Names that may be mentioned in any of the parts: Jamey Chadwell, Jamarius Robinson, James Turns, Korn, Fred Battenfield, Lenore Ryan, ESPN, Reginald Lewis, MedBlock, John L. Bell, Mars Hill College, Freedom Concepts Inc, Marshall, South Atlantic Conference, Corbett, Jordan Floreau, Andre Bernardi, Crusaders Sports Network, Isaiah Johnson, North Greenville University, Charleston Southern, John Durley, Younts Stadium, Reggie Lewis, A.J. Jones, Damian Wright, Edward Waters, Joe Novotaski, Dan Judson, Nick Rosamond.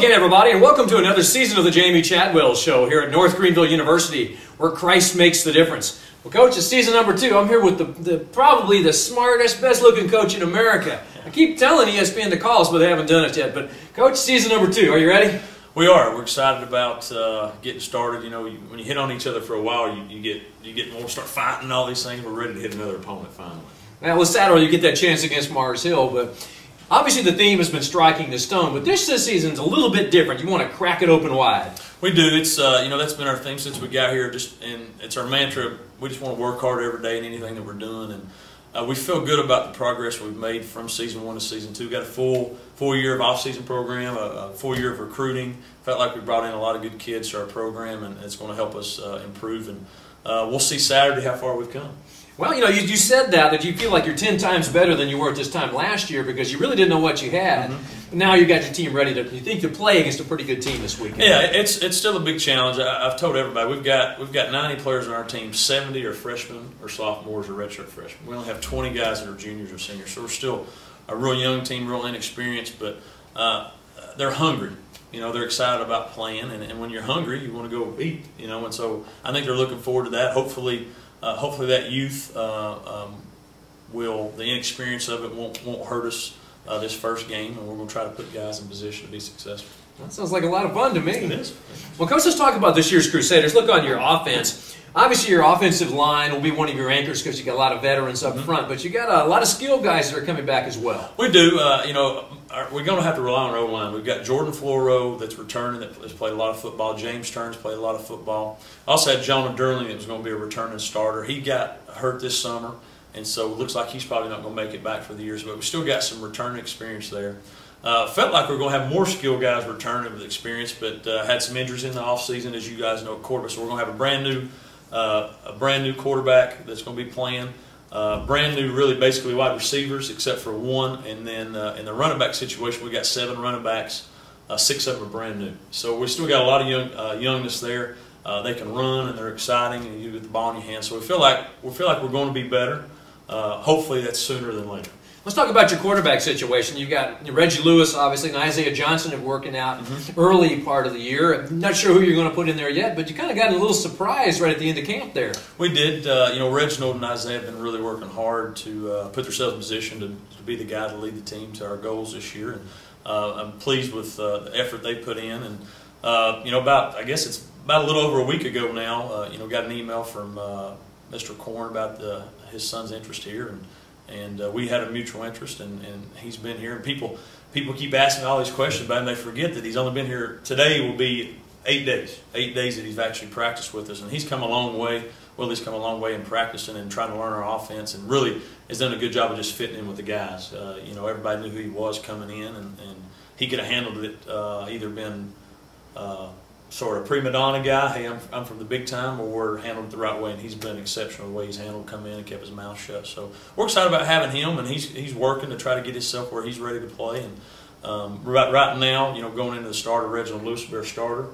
again, everybody, and welcome to another season of the Jamey Chadwell Show here at North Greenville University, where Christ makes the difference. Well, Coach, it's season number 2. I'm here with probably the smartest, best-looking coach in America. I keep telling ESPN to call us, but they haven't done it yet. But, Coach, season number 2. Are you ready? We are. We're excited about getting started. You know, when you hit on each other for a while, you get more, start fighting and all these things. We're ready to hit another opponent finally. Now, well, Saturday you get that chance against Mars Hill, but obviously the theme has been striking the stone, but this season's a little bit different. You want to crack it open wide. We do. It's you know, that's been our thing since we got here, and it's our mantra. We just want to work hard every day in anything that we're doing, and we feel good about the progress we've made from season 1 to season 2. We've got a full year of off-season program, a full year of recruiting. Felt like we brought in a lot of good kids to our program, and it's going to help us improve. And we'll see Saturday how far we've come. Well, you know, you said that you feel like you're 10 times better than you were at this time last year because you really didn't know what you had. Mm-hmm. Now you've got your team ready to. You think to play against a pretty good team this weekend? Yeah, it's still a big challenge. I've told everybody we've got 90 players on our team. 70 are freshmen or sophomores or redshirt freshmen. We only have 20 guys that are juniors or seniors, so we're still a real young team, real inexperienced. But they're hungry. You know, they're excited about playing, and when you're hungry, you want to go eat. You know, and so I think they're looking forward to that. Hopefully that youth the inexperience of it won't hurt us this first game, and we're going to try to put guys in position to be successful. That sounds like a lot of fun to me. It is. Well, Coach, let's talk about this year's Crusaders. Look on your offense. Obviously, your offensive line will be one of your anchors because you got a lot of veterans up front, but you got a lot of skilled guys that are coming back as well. We do. You know, we're going to have to rely on our own line. We've got Jordan Floreau that's returning, that has played a lot of football. James Turns played a lot of football. I also had John Durley that was going to be a returning starter. He got hurt this summer, and so it looks like he's probably not going to make it back for the years, but we still got some return experience there. Felt like we were going to have more skilled guys returning with experience, but had some injuries in the offseason, as you guys know, at Corbett. So we're going to have a brand new quarterback that's going to be playing, brand new, really basically wide receivers except for one, and then in the running back situation we got 7 running backs, 6 of them are brand new. So we still got a lot of youngness there. They can run and they're exciting, and you get the ball in your hand. So we feel like we're going to be better. Hopefully that's sooner than later. Let's talk about your quarterback situation. You've got Reggie Lewis, obviously, and Isaiah Johnson have working out early part of the year. I'm not sure who you're going to put in there yet, but you kind of got a little surprise right at the end of camp there. We did. You know, Reginald and Isaiah have been really working hard to put themselves in position to be the guy to lead the team to our goals this year. And I'm pleased with the effort they put in. And, you know, I guess it's about a little over a week ago now, you know, got an email from Mr. Korn about his son's interest here. And we had a mutual interest, and he's been here. And people keep asking all these questions about him. They forget that he's only been here. Today will be 8 days. 8 days that he's actually practiced with us, and he's come a long way. Willie's come a long way in practicing and trying to learn our offense, and really has done a good job of just fitting in with the guys. You know, everybody knew who he was coming in, and he could have handled it. Either been sort of prima donna guy, hey, I'm from the big time, or we're handled the right way, and he's been exceptional the way he's handled, come in and kept his mouth shut. So we're excited about having him, and he's working to try to get himself where he's ready to play. And right now, you know, going into the starter, Reginald Lewis will be our starter,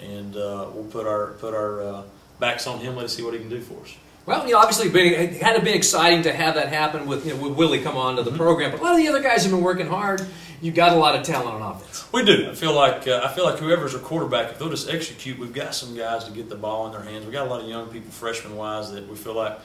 and we'll put our backs on him, let us see what he can do for us. Well, you know, obviously it had to be exciting to have that happen with, you know, with Willie come on to the program. But a lot of the other guys have been working hard. You've got a lot of talent on offense. We do. I feel like whoever's a quarterback, if they'll just execute, we've got some guys to get the ball in their hands. We've got a lot of young people, freshman-wise, that we feel like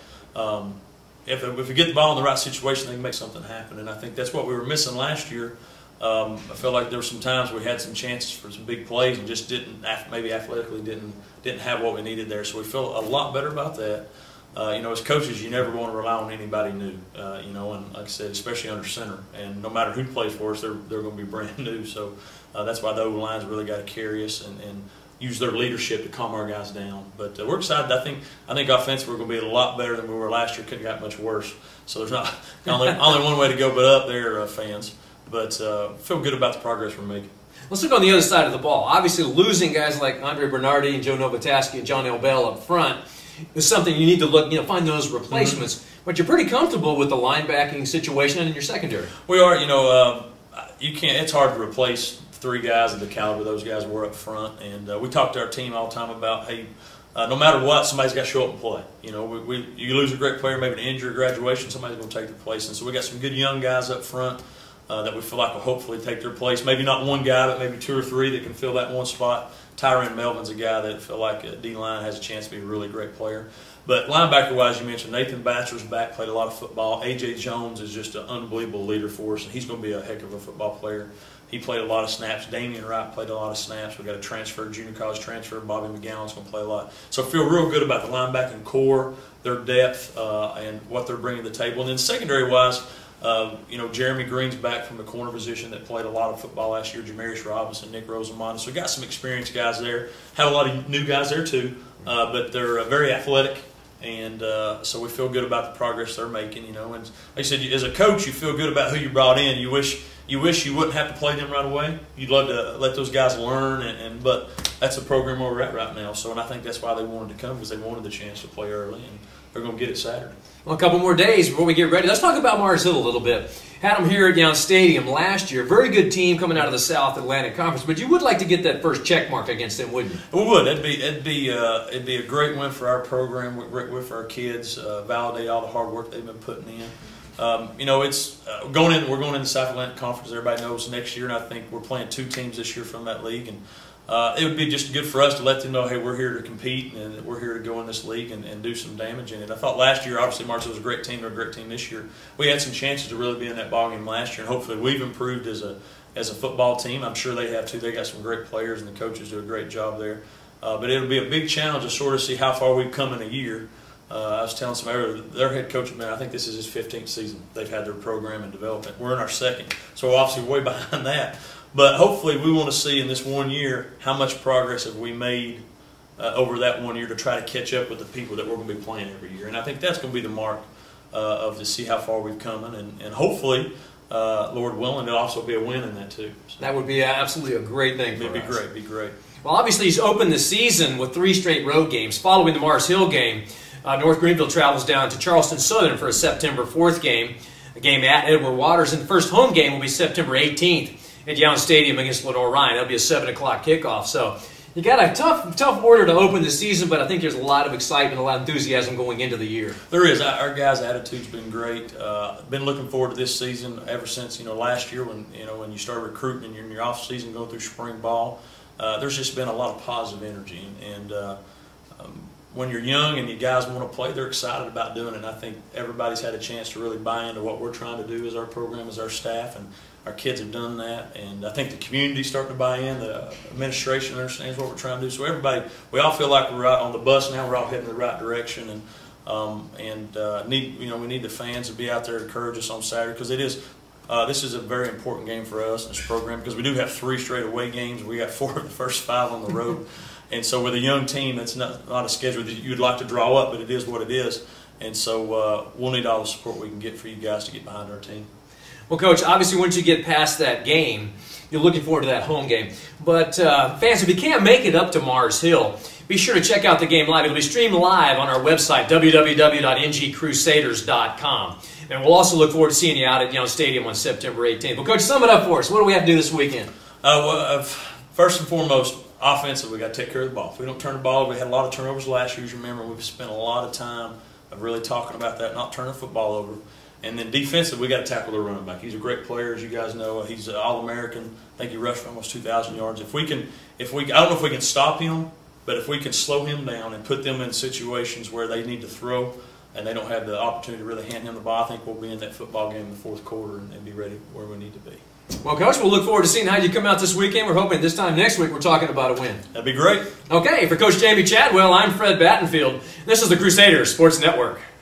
if we get the ball in the right situation, they can make something happen. And I think that's what we were missing last year. I feel like there were some times we had some chances for some big plays and just didn't, maybe athletically didn't have what we needed there. So we feel a lot better about that. You know, as coaches, you never want to rely on anybody new, you know, and like I said, especially under center. And no matter who plays for us, they're going to be brand new. So that's why the O-line's really got to carry us and use their leadership to calm our guys down. But we're excited. I think offensively we're going to be a lot better than we were last year. Couldn't have got much worse. So there's not only one way to go but up there, fans. But feel good about the progress we're making. Let's look on the other side of the ball. Obviously, losing guys like Andre Bernardi and Joe Novotaski and John L. Bell up front is something you need to look, you know, find those replacements. But you're pretty comfortable with the linebacking situation and in your secondary. We are, you know, you can't. It's hard to replace 3 guys of the caliber those guys were up front. And we talk to our team all the time about, hey, no matter what, somebody's got to show up and play. You know, you lose a great player, maybe an injury, graduation, somebody's going to take their place. And so we got some good young guys up front. that we feel like will hopefully take their place. Maybe not one guy, but maybe two or three that can fill that one spot. Tyron Melvin's a guy that I feel like at D-line has a chance to be a really great player. But linebacker-wise, you mentioned Nathan Batchelor's back, played a lot of football. A.J. Jones is just an unbelievable leader for us, and he's going to be a heck of a football player. He played a lot of snaps. Damian Wright played a lot of snaps. We've got a transfer, junior college transfer. Bobby McGowan's going to play a lot. So I feel real good about the linebacking core, their depth, and what they're bringing to the table. And then secondary-wise, you know, Jeremy Green's back from the corner position that played a lot of football last year, Jamarius Robinson, Nick Rosamond. So we got some experienced guys there. Have a lot of new guys there too, but they're very athletic, and so we feel good about the progress they're making. You know, and like I said, as a coach, you feel good about who you brought in. You wish you wouldn't have to play them right away. You'd love to let those guys learn, but that's the program where we're at right now. So, and I think that's why they wanted to come, because they wanted the chance to play early, and they're going to get it Saturday. Well, a couple more days before we get ready. Let's talk about Mars Hill a little bit. Had them here at Younts Stadium last year. Very good team coming out of the South Atlantic Conference, but you would like to get that first check mark against them, wouldn't you? We would. It'd be a great win for our program, great win for our kids, validate all the hard work they've been putting in. You know, it's we're going into the South Atlantic Conference, everybody knows, next year, and I think we're playing two teams this year from that league, and it would be just good for us to let them know, hey, we're here to compete, and we're here to go in this league and do some damage in it. I thought last year, obviously, Marshall was a great team. They're a great team this year. We had some chances to really be in that ballgame last year, and hopefully we've improved as a football team. I'm sure they have, too. They got some great players, and the coaches do a great job there. But it'll be a big challenge to sort of see how far we've come in a year. I was telling somebody earlier, their head coach, man, I think this is his 15th season. They've had their program and development. We're in our second, so we're obviously way behind that. But hopefully we want to see in this one year how much progress have we made over that one year to try to catch up with the people that we're going to be playing every year. And I think that's going to be the mark of to see how far we've come. And hopefully, Lord willing, it'll also be a win in that too. So that would be absolutely a great thing for us. It'd be great, Well, obviously he's opened the season with 3 straight road games. Following the Mars Hill game, North Greenville travels down to Charleston Southern for a September 4th game, a game at Edward Waters. And the first home game will be September 18th. At Younts Stadium against Lenore Ryan. That'll be a 7 o'clock kickoff. So you got a tough order to open the season, but I think there's a lot of excitement, a lot of enthusiasm going into the year. There is. Our guys' attitude's been great. Been looking forward to this season ever since last year when you start recruiting and you're in your off season going through spring ball. There's just been a lot of positive energy, and when you're young and you guys want to play, they're excited about doing it. And I think everybody's had a chance to really buy into what we're trying to do as our program, as our staff, and our kids have done that. And I think the community's starting to buy in. The administration understands what we're trying to do. So everybody, we all feel like we're right on the bus now. We're all heading in the right direction. We need the fans to be out there to encourage us on Saturday, because it is. This is a very important game for us in this program, because we do have 3 straight away games. We got 4 of the first 5 on the road. And so with a young team, it's not a schedule that you'd like to draw up, but it is what it is. And so we'll need all the support we can get for you guys to get behind our team. Well, Coach, obviously once you get past that game, you're looking forward to that home game. But fans, if you can't make it up to Mars Hill, be sure to check out the game live. It'll be streamed live on our website, www.ngcrusaders.com. And we'll also look forward to seeing you out at Younts Stadium on September 18th. Well, Coach, sum it up for us. What do we have to do this weekend? First and foremost, offensively, we got to take care of the ball. If we don't turn the ball, we had a lot of turnovers last year. You remember, we've spent a lot of time of really talking about that, not turning the football over. And then defensively, we got to tackle the running back. He's a great player, as you guys know. He's an All-American. I think he rushed for almost 2,000 yards. I don't know if we can stop him, but if we can slow him down and put them in situations where they need to throw and they don't have the opportunity to really hand him the ball, I think we'll be in that football game in the fourth quarter and be ready where we need to be. Well, Coach, we'll look forward to seeing how you come out this weekend. We're hoping this time next week we're talking about a win. That'd be great. Okay, for Coach Jamey Chadwell, I'm Fred Battenfield. This is the Crusaders Sports Network.